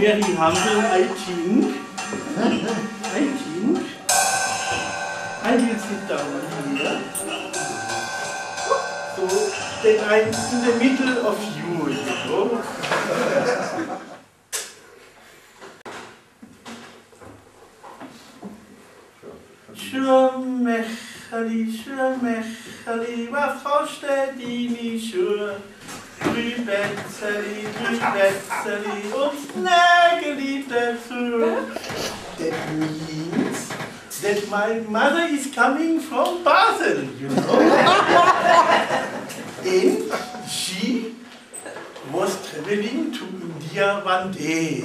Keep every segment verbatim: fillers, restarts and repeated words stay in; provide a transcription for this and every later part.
wäre die Handlung Altin. Altin. Ein Hilfslied dauern hier. So, denn ein in the middle of you, you know. Schürmecheli, Schürmecheli, was versteht die mich Schür? Drübetzeli, Drübetzeli, und Nägeli dafür. That means that my mother is coming from Basel, you know. And she was traveling to India one day.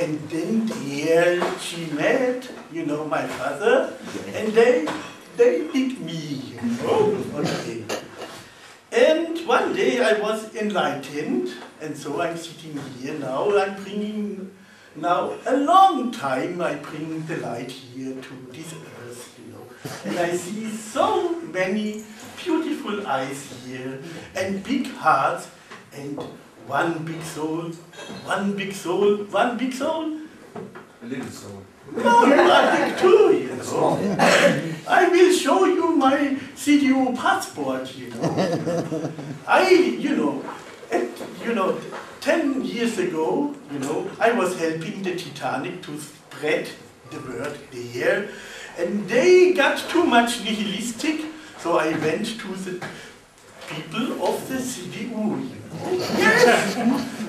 And then there she met, you know, my father, and they they picked me, you know. Okay. And one day I was enlightened, and so I'm sitting here now. I'm bringing now a long time. I bring the light here to this earth, you know. And I see so many beautiful eyes here, and big hearts, and. One big soul, one big soul, one big soul. A little soul. No, you are big too, you know. I will show you my C D U passport, you know. I, you know, at, you know, ten years ago, you know, I was helping the Titanic to spread the word there, and they got too much nihilistic, so I went to the people of the C D U. Yes!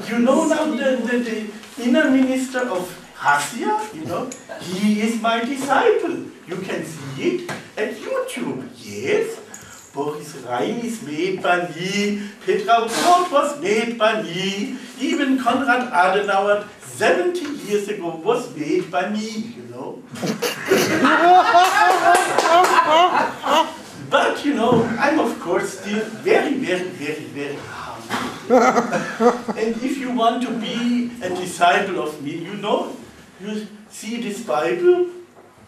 You know now the, the, the inner minister of Hassia, you know, he is my disciple. You can see it at YouTube. Yes, Boris Rhein is made by me, Petra was made by me, even Konrad Adenauer seventy years ago was made by me, you know. But, you know, I'm of course still very, very, very, very humble. And if you want to be a disciple of me, you know, you see this Bible?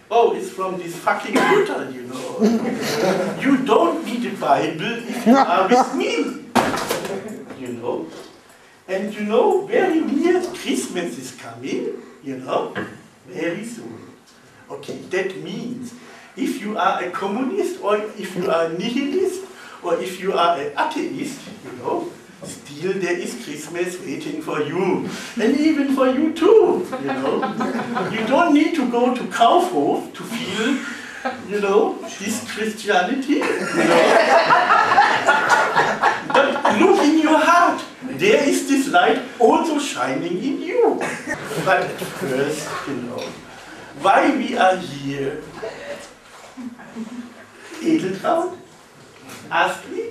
Oh, it's from this fucking Buddha, you know. You don't need a Bible if you are with me, you know. And, you know, very near Christmas is coming, you know, very soon. Okay, that means if you are a communist, or if you are a nihilist, or if you are an atheist, you know, still there is Christmas waiting for you. And even for you too, you know. You don't need to go to Kaufhof to feel, you know, this Christianity, you know. But look in your heart, there is this light also shining in you. But at first, you know, why we are here? Edeltraud, ask me,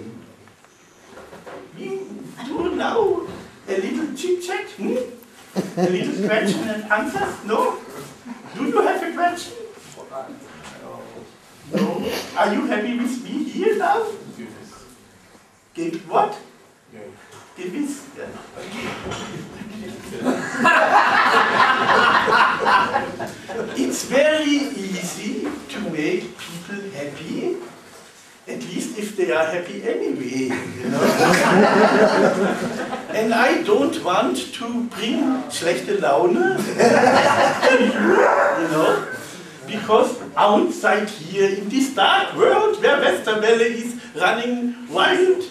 we do now a little chit-chat, hmm? A little question and answers, no? Do you have a question? No? Are you happy with me here now? Give what? Give this? It's very easy to make people happy, at least if they are happy anyway, you know. And I don't want to bring schlechte Laune, you know, because outside here in this dark world where Westerwelle is running wild,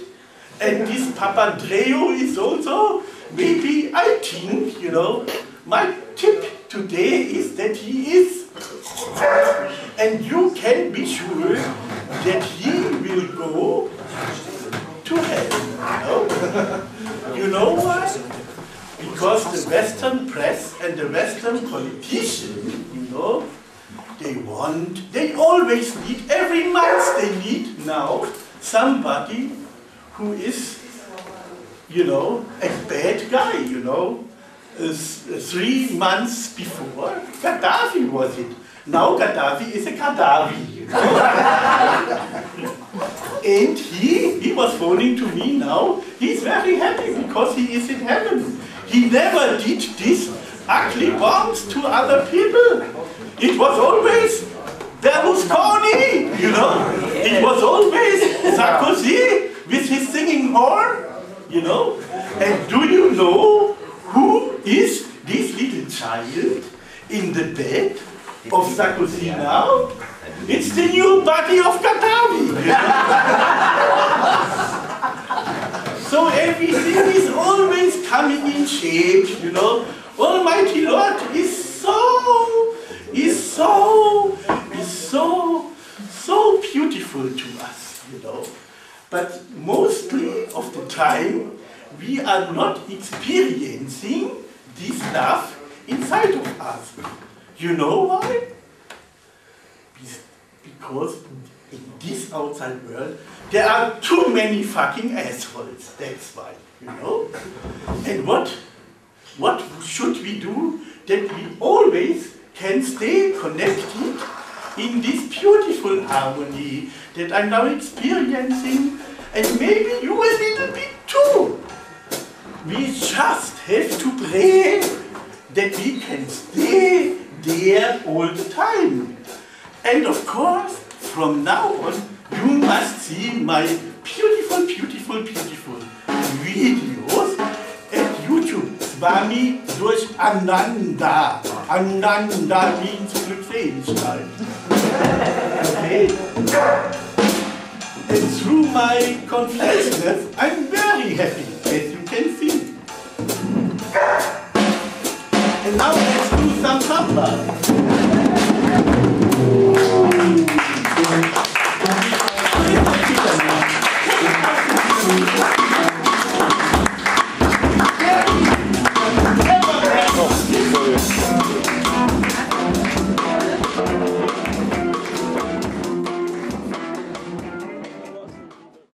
and this Papandreou is also, maybe I think, you know, my tip today is that he is, and you can be sure that he will go to hell, you know? You know why? Because the Western press and the Western politicians, you know, they want, they always need, every month they need now somebody who is, you know, a bad guy, you know. Uh, three months before, Gaddafi was it. Now Gaddafi is a Gaddafi, you know? And he, he was phoning to me now, he's very happy because he is in heaven. He never did these ugly bombs to other people. It was always Berlusconi, you know. It was always Sarkozy, with his singing horn, you know. And do you know who is child in the bed of Sarkozy now. It's the new body of Katami. So everything is always coming in shape, you know. Almighty Lord is so, is so, is so, so beautiful to us, you know. But mostly of the time, we are not experiencing this stuff inside of us. You know why? Because in this outside world, there are too many fucking assholes. That's why, you know? And what, what should we do that we always can stay connected in this beautiful harmony that I'm now experiencing, and maybe you a little bit too. We just have to pray that we can stay there all the time. And of course, from now on, you must see my beautiful, beautiful, beautiful videos at YouTube. Swami durch Ananda. Ananda means Glückseligkeit. Okay? And through my consciousness, I'm very happy, as you can see. And now let's do some samba.